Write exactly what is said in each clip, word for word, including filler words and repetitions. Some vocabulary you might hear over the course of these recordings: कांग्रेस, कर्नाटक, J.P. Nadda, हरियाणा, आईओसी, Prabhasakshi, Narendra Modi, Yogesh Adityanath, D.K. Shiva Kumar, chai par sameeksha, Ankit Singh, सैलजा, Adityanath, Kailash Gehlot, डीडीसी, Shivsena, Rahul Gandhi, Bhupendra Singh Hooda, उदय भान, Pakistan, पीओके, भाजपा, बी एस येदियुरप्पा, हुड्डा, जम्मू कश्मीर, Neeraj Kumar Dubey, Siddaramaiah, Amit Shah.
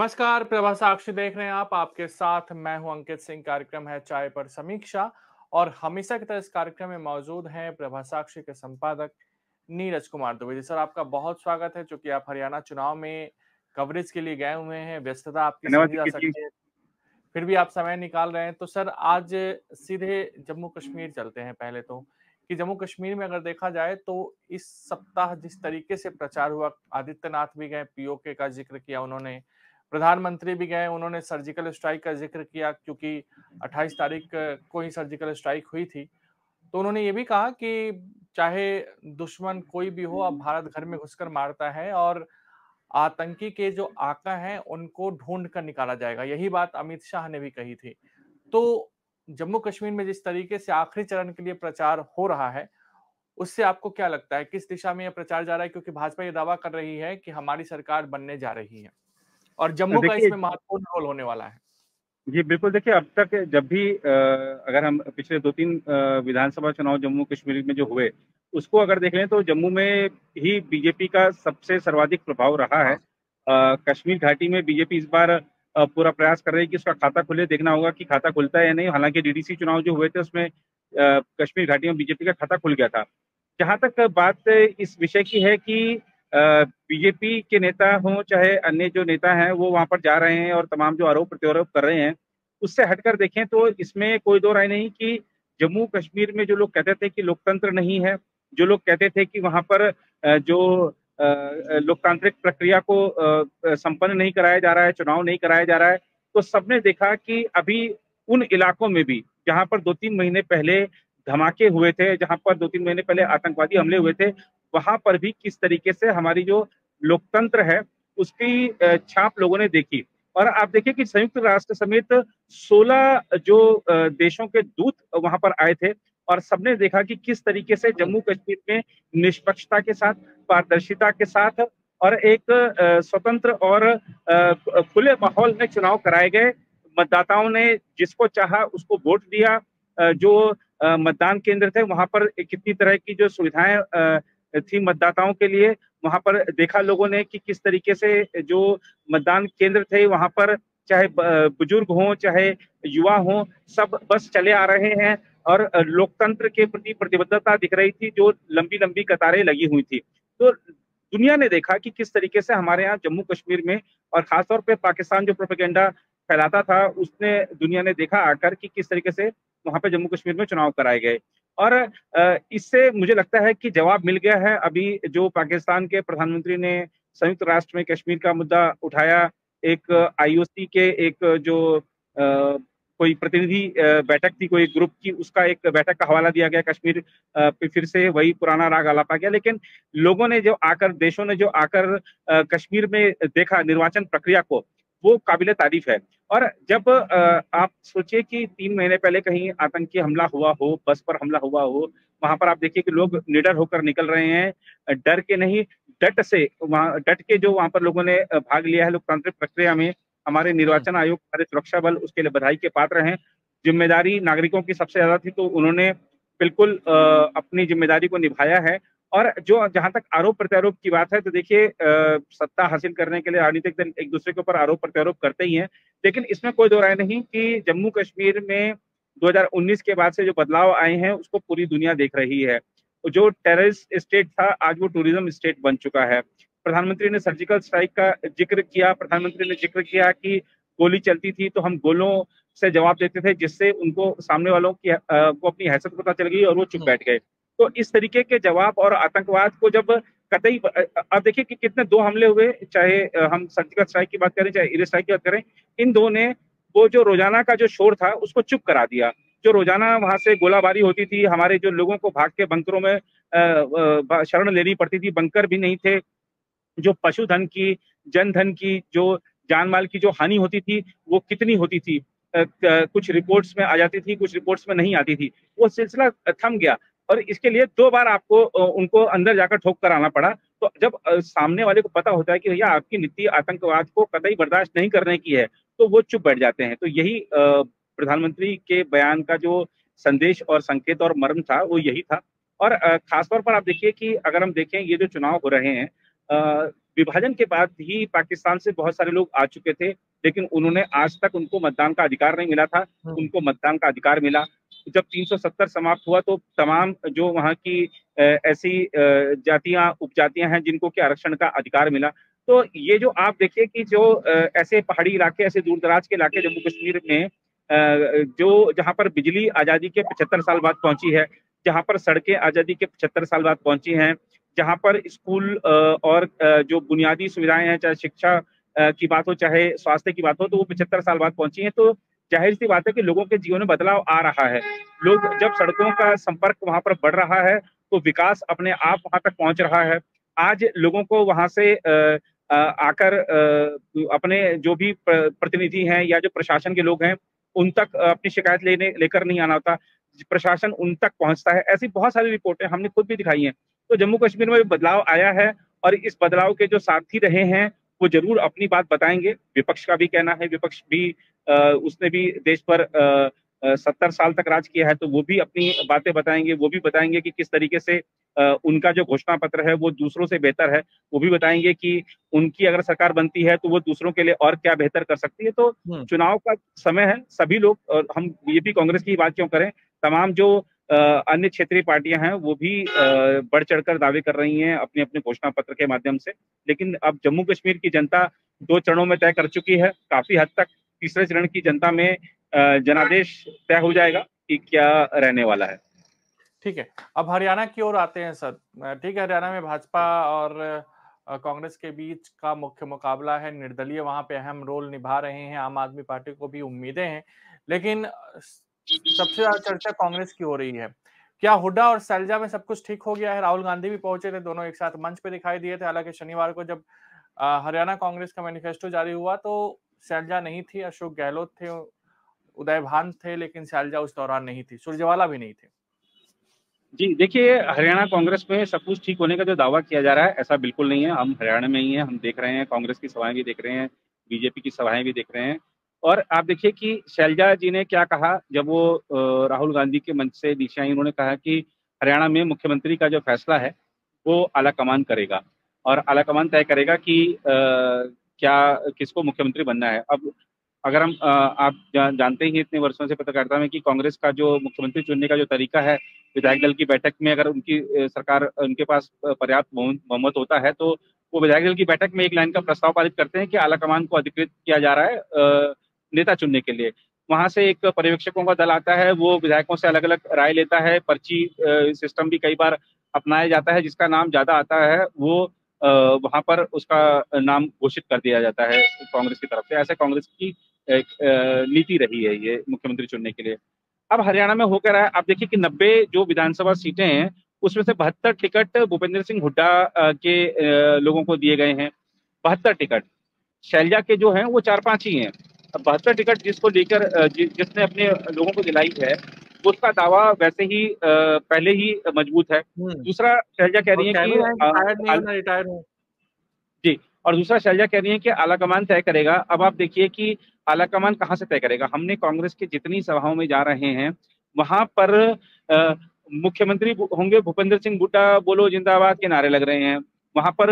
नमस्कार, प्रभासाक्षी देख रहे हैं आप, आपके साथ मैं हूं अंकित सिंह। कार्यक्रम है चाय पर समीक्षा और हमेशा की तरह इस कार्यक्रम में मौजूद हैं प्रभासाक्षी के संपादक नीरज कुमार दुबे। जी सर, आपका बहुत स्वागत है, चूंकि आप हरियाणा चुनाव में कवरेज के लिए गए हुए हैं, व्यस्तता आपकी समझी जा सकती है, फिर भी आप समय निकाल रहे हैं। तो सर, आज सीधे जम्मू कश्मीर चलते हैं। पहले तो कि जम्मू कश्मीर में अगर देखा जाए तो इस सप्ताह जिस तरीके से प्रचार हुआ, आदित्यनाथ भी गए, पीओके का जिक्र किया उन्होंने, प्रधानमंत्री भी गए, उन्होंने सर्जिकल स्ट्राइक का जिक्र किया क्योंकि अट्ठाईस तारीख को ही सर्जिकल स्ट्राइक हुई थी। तो उन्होंने ये भी कहा कि चाहे दुश्मन कोई भी हो, अब भारत घर में घुसकर मारता है और आतंकी के जो आका हैं उनको ढूंढ कर निकाला जाएगा। यही बात अमित शाह ने भी कही थी। तो जम्मू कश्मीर में जिस तरीके से आखिरी चरण के लिए प्रचार हो रहा है, उससे आपको क्या लगता है, किस दिशा में यह प्रचार जा रहा है? क्योंकि भाजपा ये दावा कर रही है कि हमारी सरकार बनने जा रही है और जम्मू का इसमें महत्वपूर्ण रोल होने वाला है। जी बिल्कुल, देखिए अब तक जब भी आ, अगर हम पिछले दो तीन विधानसभा चुनाव जम्मू कश्मीर में जो हुए उसको अगर देख लें तो जम्मू में ही बीजेपी का सबसे सर्वाधिक प्रभाव रहा है। आ, कश्मीर घाटी में बीजेपी इस बार आ, पूरा प्रयास कर रही है कि उसका खाता खुले। देखना होगा कि खाता खुलता है या नहीं। हालांकि डीडीसी चुनाव जो हुए थे उसमें आ, कश्मीर घाटी में बीजेपी का खाता खुल गया था। जहां तक बात इस विषय की है कि बीजेपी के नेता हों चाहे अन्य जो नेता हैं वो वहां पर जा रहे हैं और तमाम जो आरोप प्रत्यारोप कर रहे हैं, उससे हटकर देखें तो इसमें कोई दो राय नहीं कि जम्मू कश्मीर में जो लोग कहते थे कि लोकतंत्र नहीं है, जो लोग कहते थे कि वहां पर जो लोकतांत्रिक प्रक्रिया को संपन्न नहीं कराया जा रहा है, चुनाव नहीं कराया जा रहा है, तो सबने देखा कि अभी उन इलाकों में भी जहां पर दो तीन महीने पहले धमाके हुए थे, जहां पर दो तीन महीने पहले आतंकवादी हमले हुए थे, वहां पर भी किस तरीके से हमारी जो लोकतंत्र है उसकी छाप लोगों ने देखी। और आप देखिए कि संयुक्त राष्ट्र समेत सोलह जो देशों के दूत वहां पर आए थे और सबने देखा कि किस तरीके से जम्मू कश्मीर में निष्पक्षता के साथ, पारदर्शिता के साथ और एक स्वतंत्र और खुले माहौल में चुनाव कराए गए। मतदाताओं ने जिसको चाहा उसको वोट दिया। जो मतदान केंद्र थे वहां पर कितनी तरह की जो सुविधाएं थी मतदाताओं के लिए, वहां पर देखा लोगों ने कि किस तरीके से जो मतदान केंद्र थे वहां पर चाहे बुजुर्ग हों चाहे युवा हों, सब बस चले आ रहे हैं और लोकतंत्र के प्रति प्रतिबद्धता दिख रही थी, जो लंबी लंबी कतारें लगी हुई थी। तो दुनिया ने देखा कि किस तरीके से हमारे यहाँ जम्मू कश्मीर में, और खासतौर पर पाकिस्तान जो प्रोपेगेंडा फैलाता था उसने, दुनिया ने देखा आकर कि किस तरीके से वहां पर जम्मू कश्मीर में चुनाव कराए गए। और इससे मुझे लगता है कि जवाब मिल गया है। अभी जो पाकिस्तान के प्रधानमंत्री ने संयुक्त राष्ट्र में कश्मीर का मुद्दा उठाया, एक आईओसी के एक जो आ, कोई प्रतिनिधि बैठक थी, कोई ग्रुप की, उसका एक बैठक का हवाला दिया गया, कश्मीर पे फिर से वही पुराना राग आलापा गया। लेकिन लोगों ने जो आकर, देशों ने जो आकर कश्मीर में देखा निर्वाचन प्रक्रिया को, वो काबिले तारीफ है। और जब आप सोचिए कि तीन महीने पहले कहीं आतंकी हमला हुआ हो, बस पर हमला हुआ हो, वहां पर आप देखिए कि लोग निडर होकर निकल रहे हैं, डर के नहीं, डट से, वहां डट के जो वहां पर लोगों ने भाग लिया है लोकतांत्रिक प्रक्रिया में। हमारे निर्वाचन आयोग, हमारे सुरक्षा बल उसके लिए बधाई के पात्र हैं। जिम्मेदारी नागरिकों की सबसे ज्यादा थी तो उन्होंने बिल्कुल अपनी जिम्मेदारी को निभाया है। और जो जहां तक आरोप प्रत्यारोप की बात है तो देखिए, सत्ता हासिल करने के लिए राजनीतिक दल एक दूसरे के ऊपर आरोप प्रत्यारोप करते ही हैं, लेकिन इसमें कोई दो राय नहीं कि जम्मू कश्मीर में दो हज़ार उन्नीस के बाद से जो बदलाव आए हैं उसको पूरी दुनिया देख रही है। जो टेररिस्ट स्टेट था आज वो टूरिज्म स्टेट बन चुका है। प्रधानमंत्री ने सर्जिकल स्ट्राइक का जिक्र किया, प्रधानमंत्री ने जिक्र किया कि गोली चलती थी तो हम गोलों से जवाब देते थे, जिससे उनको, सामने वालों की को अपनी हैसियत पता चल गई और वो चुप बैठ गए। तो इस तरीके के जवाब और आतंकवाद को जब कतई, आप देखिए कि कितने दो हमले हुए, चाहे हम सर्जिकल स्ट्राइक की बात करें चाहे एयर स्ट्राइक की बात करें, इन दो ने वो जो रोजाना का जो शोर था उसको चुप करा दिया। जो रोजाना वहां से गोलाबारी होती थी, हमारे जो लोगों को भाग के बंकरों में शरण लेनी पड़ती थी, बंकर भी नहीं थे, जो पशुधन की, जनधन की, जो जान माल की जो हानि होती थी वो कितनी होती थी, कुछ रिपोर्ट्स में आ जाती थी, कुछ रिपोर्ट्स में नहीं आती थी, वो सिलसिला थम गया। और इसके लिए दो बार आपको उनको अंदर जाकर ठोक कर आना पड़ा। तो जब सामने वाले को पता होता है कि भैया आपकी नीति आतंकवाद को कतई बर्दाश्त नहीं करने की है, तो वो चुप बैठ जाते हैं। तो यही प्रधानमंत्री के बयान का जो संदेश और संकेत और मर्म था वो यही था। और खासतौर पर आप देखिए कि अगर हम देखें ये जो चुनाव हो रहे हैं विभाजन के बाद ही पाकिस्तान से बहुत सारे लोग आ चुके थे, लेकिन उन्होंने आज तक उनको मतदान का अधिकार नहीं मिला था, उनको मतदान का अधिकार मिला। जब तीन सौ सत्तर समाप्त हुआ तो तमाम जो वहाँ की ऐसी जातियां उपजातियां हैं जिनको कि आरक्षण का अधिकार मिला। तो ये जो आप देखिए कि जो ऐसे पहाड़ी इलाके, ऐसे दूरदराज के इलाके जम्मू कश्मीर में जो जहाँ पर बिजली आज़ादी के पचहत्तर साल बाद पहुंची है, जहाँ पर सड़कें आज़ादी के पचहत्तर साल बाद पहुंची हैं, जहाँ पर स्कूल और जो बुनियादी सुविधाएं हैं, चाहे शिक्षा की बात हो चाहे स्वास्थ्य की बात हो, तो वो पचहत्तर साल बाद पहुंची हैं। तो जाहिर सी बात है कि लोगों के जीवन में बदलाव आ रहा है। लोग जब सड़कों का संपर्क वहाँ पर बढ़ रहा है तो विकास अपने आप वहाँ तक पहुँच रहा है। आज लोगों को वहाँ से आकर अपने जो भी प्रतिनिधि हैं या जो प्रशासन के लोग हैं उन तक अपनी शिकायत लेने लेकर नहीं आना होता, प्रशासन उन तक पहुंचता है। ऐसी बहुत सारी रिपोर्टें हमने खुद भी दिखाई हैं। तो जम्मू कश्मीर में बदलाव आया है और इस बदलाव के जो साथी रहे हैं वो जरूर अपनी बात बताएंगे। विपक्ष का भी कहना है, विपक्ष भी आ, उसने भी देश पर सत्तर साल तक राज किया है, तो वो भी अपनी बातें बताएंगे। वो भी बताएंगे कि किस तरीके से आ, उनका जो घोषणा पत्र है वो दूसरों से बेहतर है। वो भी बताएंगे कि उनकी अगर सरकार बनती है तो वो दूसरों के लिए और क्या बेहतर कर सकती है। तो चुनाव का समय है, सभी लोग, और हम ये भी कांग्रेस की बात क्यों करें, तमाम जो अन्य क्षेत्रीय पार्टियां हैं वो भी बढ़ चढ़कर दावे कर रही हैं अपने अपने घोषणा पत्र के माध्यम से। लेकिन अब जम्मू कश्मीर की जनता दो चरणों में तय कर चुकी है, काफी हद तक तीसरे चरण की जनता में जनादेश तय हो जाएगा कि क्या रहने वाला है। ठीक है, अब हरियाणा की ओर आते हैं सर। ठीक है, हरियाणा में भाजपा और कांग्रेस के बीच का मुख्य मुकाबला है, निर्दलीय वहां पे अहम रोल निभा रहे हैं, आम आदमी पार्टी को भी उम्मीदें हैं, लेकिन सबसे ज्यादा चर्चा कांग्रेस की हो रही है। क्या हुड्डा और सैलजा में सब कुछ ठीक हो गया है? राहुल गांधी भी पहुंचे थे, दोनों एक साथ मंच पे दिखाई दिए थे। हालांकि शनिवार को जब हरियाणा कांग्रेस का मैनिफेस्टो जारी हुआ तो सैलजा नहीं थी, अशोक गहलोत थे, उदय भान थे, लेकिन सैलजा उस दौरान नहीं थी, सूरजेवाला भी नहीं थे। जी देखिए, हरियाणा कांग्रेस में सब कुछ ठीक होने का जो दावा किया जा रहा है ऐसा बिल्कुल नहीं है। हम हरियाणा में ही है, हम देख रहे हैं, कांग्रेस की सभाएं भी देख रहे हैं, बीजेपी की सभाएं भी देख रहे हैं। और आप देखिए कि सैलजा जी ने क्या कहा जब वो राहुल गांधी के मंच से नीचे आई। उन्होंने कहा कि हरियाणा में मुख्यमंत्री का जो फैसला है वो आला कमान करेगा और आला कमान तय करेगा कि आ, क्या किसको मुख्यमंत्री बनना है। अब अगर हम आ, आप जा, जानते ही इतने वर्षों से पत्रकारिता में कि कांग्रेस का जो मुख्यमंत्री चुनने का जो तरीका है, विधायक दल की बैठक में अगर उनकी सरकार, उनके पास पर्याप्त बहुमत होता है तो वो विधायक दल की बैठक में एक लाइन का प्रस्ताव पारित करते हैं कि आला कमान को अधिकृत किया जा रहा है नेता चुनने के लिए। वहां से एक पर्यवेक्षकों का दल आता है, वो विधायकों से अलग अलग राय लेता है। पर्ची सिस्टम भी कई बार अपनाया जाता है, जिसका नाम ज्यादा आता है वो वहां पर उसका नाम घोषित कर दिया जाता है कांग्रेस की तरफ से। ऐसे कांग्रेस की एक नीति रही है ये मुख्यमंत्री चुनने के लिए। अब हरियाणा में होकर आया, आप देखिए कि नब्बे जो विधानसभा सीटें हैं उसमें से बहत्तर टिकट भूपेंद्र सिंह हुड्डा के लोगों को दिए गए हैं। बहत्तर टिकट शैलजा के जो हैं वो चार पांच ही हैं। बहत्तर टिकट जिसको लेकर जि, जिसने अपने लोगों को दिलाई है उसका दावा वैसे ही पहले ही मजबूत है। दूसरा शैलजा कह रही है कि रिटायर हूं जी, और दूसरा शैलजा कह रही है कि आला कमान तय करेगा। अब आप देखिए कि आला कमान कहाँ से तय करेगा। हमने कांग्रेस के जितनी सभाओं में जा रहे हैं वहां पर मुख्यमंत्री होंगे भूपेंद्र सिंह हुड्डा, बोलो जिंदाबाद के नारे लग रहे हैं। वहां पर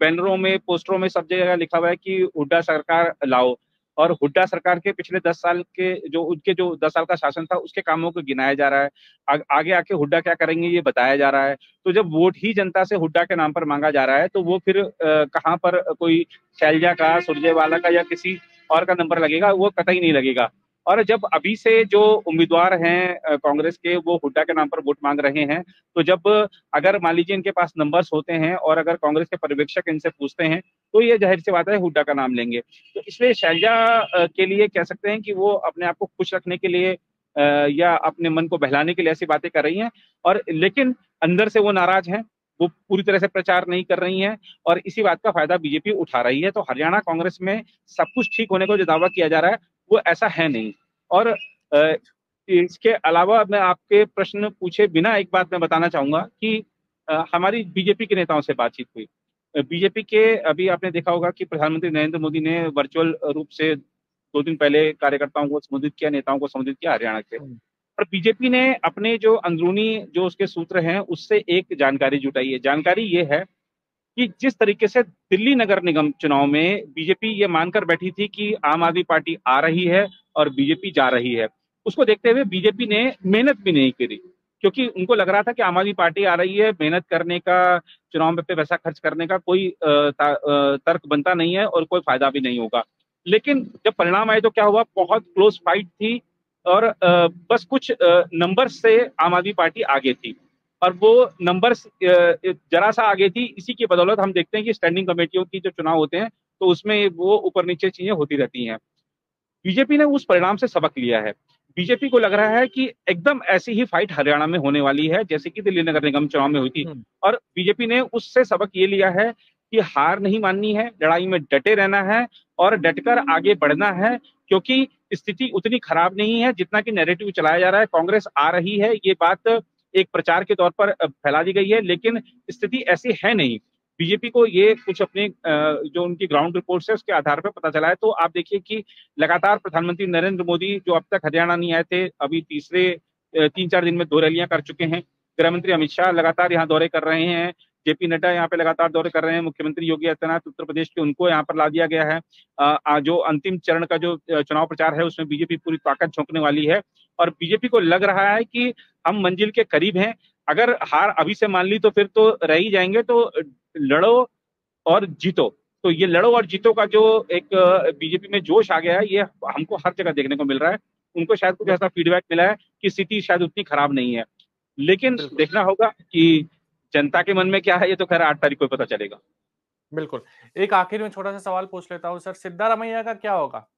बैनरों में, पोस्टरों में सब जगह लिखा हुआ है कि हुड्डा सरकार लाओ। और हुड्डा सरकार के पिछले दस साल के जो उनके जो दस साल का शासन था उसके कामों को गिनाया जा रहा है। आ, आगे आके हुड्डा क्या करेंगे ये बताया जा रहा है। तो जब वोट ही जनता से हुड्डा के नाम पर मांगा जा रहा है तो वो फिर कहाँ पर कोई सैलजा का, सुरजेवाला का या किसी और का नंबर लगेगा, वो कतई नहीं लगेगा। और जब अभी से जो उम्मीदवार हैं कांग्रेस के वो हुड्डा के नाम पर वोट मांग रहे हैं, तो जब अगर मान लीजिए इनके पास नंबर्स होते हैं और अगर कांग्रेस के पर्यवेक्षक इनसे पूछते हैं तो ये जाहिर सी बात है हुड्डा का नाम लेंगे। तो इसलिए शैलजा के लिए कह सकते हैं कि वो अपने आप को खुश रखने के लिए या अपने मन को बहलाने के लिए ऐसी बातें कर रही हैं, और लेकिन अंदर से वो नाराज हैं, वो पूरी तरह से प्रचार नहीं कर रही हैं और इसी बात का फायदा बीजेपी उठा रही है। तो हरियाणा कांग्रेस में सब कुछ ठीक होने का जो दावा किया जा रहा है वो ऐसा है नहीं। और इसके अलावा मैं आपके प्रश्न पूछे बिना एक बात मैं बताना चाहूंगा कि हमारी बीजेपी के नेताओं से बातचीत हुई। बीजेपी के अभी आपने देखा होगा कि प्रधानमंत्री नरेंद्र मोदी ने वर्चुअल रूप से दो दिन पहले कार्यकर्ताओं को संबोधित किया, नेताओं को संबोधित किया हरियाणा के। और बीजेपी ने अपने जो अंदरूनी जो उसके सूत्र हैं उससे एक जानकारी जुटाई है। जानकारी ये है कि जिस तरीके से दिल्ली नगर निगम चुनाव में बीजेपी ये मानकर बैठी थी कि आम आदमी पार्टी आ रही है और बीजेपी जा रही है, उसको देखते हुए बीजेपी ने मेहनत भी नहीं करी, क्योंकि उनको लग रहा था कि आम आदमी पार्टी आ रही है, मेहनत करने का, चुनाव में पे पैसा खर्च करने का कोई तर्क बनता नहीं है और कोई फायदा भी नहीं होगा। लेकिन जब परिणाम आए तो क्या हुआ, बहुत क्लोज फाइट थी और बस कुछ नंबर से आम आदमी पार्टी आगे थी और वो नंबर जरा सा आगे थी। इसी की बदौलत हम देखते हैं कि स्टैंडिंग कमेटियों की जो चुनाव होते हैं तो उसमें वो ऊपर नीचे चीजें होती रहती हैं। बीजेपी ने उस परिणाम से सबक लिया है। बीजेपी को लग रहा है कि एकदम ऐसी ही फाइट हरियाणा में होने वाली है जैसे कि दिल्ली नगर निगम चुनाव में हुई थी, और बीजेपी ने उससे सबक ये लिया है कि हार नहीं माननी है, लड़ाई में डटे रहना है और डटकर आगे बढ़ना है, क्योंकि स्थिति उतनी खराब नहीं है जितना कि नैरेटिव चलाया जा रहा है। कांग्रेस आ रही है ये बात एक प्रचार के तौर पर फैला दी गई है, लेकिन स्थिति ऐसी है नहीं। बीजेपी को ये कुछ अपने जो उनकी ग्राउंड रिपोर्ट्स है उसके आधार पर पता चला है। तो आप देखिए कि लगातार प्रधानमंत्री नरेंद्र मोदी जो अब तक हरियाणा नहीं आए थे, अभी तीसरे तीन चार दिन में दो रैलियां कर चुके हैं। गृह मंत्री अमित शाह लगातार यहाँ दौरे कर रहे हैं, जेपी नड्डा यहाँ पे लगातार दौरे कर रहे हैं, मुख्यमंत्री योगी आदित्यनाथ उत्तर प्रदेश के, उनको यहाँ पर ला दिया गया है। जो अंतिम चरण का जो चुनाव प्रचार है उसमें बीजेपी पूरी ताकत झोंकने वाली है और बीजेपी को लग रहा है कि हम मंजिल के करीब हैं। अगर हार अभी से मान ली तो फिर तो रह ही जाएंगे, तो लड़ो और जीतो। तो ये लड़ो और जीतो का जो एक बीजेपी में जोश आ गया है ये हमको हर जगह देखने को मिल रहा है। उनको शायद कुछ ऐसा फीडबैक मिला है कि स्थिति शायद उतनी खराब नहीं है, लेकिन देखना होगा कि जनता के मन में क्या है, ये तो खैर आठ तारीख को पता चलेगा। बिल्कुल। एक आखिर में छोटा सा सवाल पूछ लेता हूँ सर, सिद्धारमैया का क्या होगा?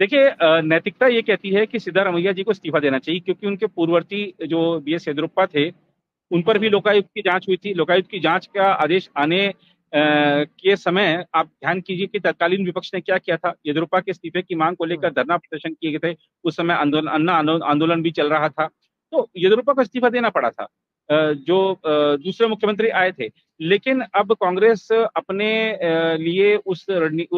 देखिए, नैतिकता ये कहती है कि सिद्धारमैया जी को इस्तीफा देना चाहिए, क्योंकि उनके पूर्ववर्ती जो बी एस येदियुरप्पा थे उन पर भी लोकायुक्त की जांच हुई थी। लोकायुक्त की जांच का आदेश आने के समय आप ध्यान कीजिए कि तत्कालीन विपक्ष ने क्या किया था। येदियुरप्पा के इस्तीफे की मांग को लेकर धरना प्रदर्शन किए गए थे, उस समय आंदोलन अन्ना आंदोलन भी चल रहा था, तो येदियुरप्पा को इस्तीफा देना पड़ा था। जो दूसरे मुख्यमंत्री आए थे, लेकिन अब कांग्रेस अपने लिए उस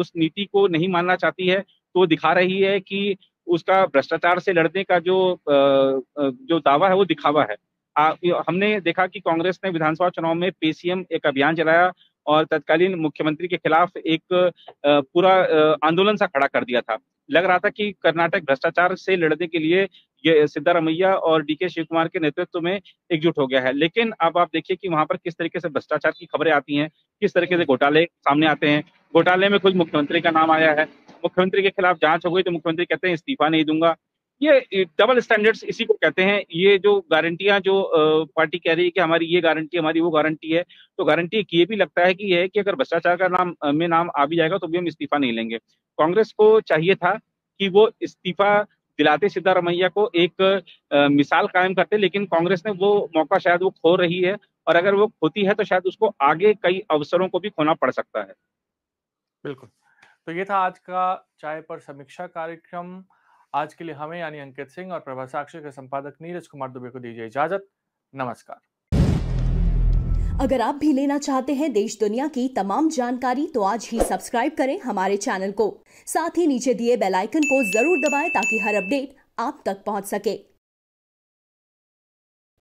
उस नीति को नहीं मानना चाहती है, तो दिखा रही है कि उसका भ्रष्टाचार से लड़ने का जो जो दावा है वो दिखावा है। आ, हमने देखा कि कांग्रेस ने विधानसभा चुनाव में पीसीएम एक अभियान चलाया और तत्कालीन मुख्यमंत्री के खिलाफ एक पूरा आंदोलन सा खड़ा कर दिया था। लग रहा था कि कर्नाटक भ्रष्टाचार से लड़ने के लिए ये सिद्धारमैया और डी के शिव कुमार के नेतृत्व में एकजुट हो गया है, लेकिन अब आप देखिए कि वहां पर किस तरीके से भ्रष्टाचार की खबरें आती हैं, किस तरीके से घोटाले सामने आते हैं। घोटाले में खुद मुख्यमंत्री का नाम आया है, मुख्यमंत्री के खिलाफ जांच हो गई तो मुख्यमंत्री कहते हैं इस्तीफा नहीं दूंगा। ये डबल स्टैंडर्ड्स इसी को कहते हैं। ये जो गारंटियां जो पार्टी कह रही है कि हमारी ये गारंटी, हमारी वो गारंटी है, तो गारंटी ये भी लगता है कि यह है कि अगर भ्रष्टाचार का नाम में नाम आ भी जाएगा तो भी हम इस्तीफा नहीं लेंगे। कांग्रेस को चाहिए था कि वो इस्तीफा दिलाते, सिद्धारमैया को एक आ, मिसाल कायम करते, लेकिन कांग्रेस ने वो मौका शायद वो खो रही है, और अगर वो खोती है तो शायद उसको आगे कई अवसरों को भी खोना पड़ सकता है। बिल्कुल। तो ये था आज का चाय पर समीक्षा कार्यक्रम। आज के लिए हमें यानी अंकित सिंह और प्रभासाक्षी के संपादक नीरज कुमार दुबे को दीजिए इजाजत। नमस्कार। अगर आप भी लेना चाहते हैं देश दुनिया की तमाम जानकारी तो आज ही सब्सक्राइब करें हमारे चैनल को, साथ ही नीचे दिए बेल आइकन को जरूर दबाएं ताकि हर अपडेट आप तक पहुंच सके।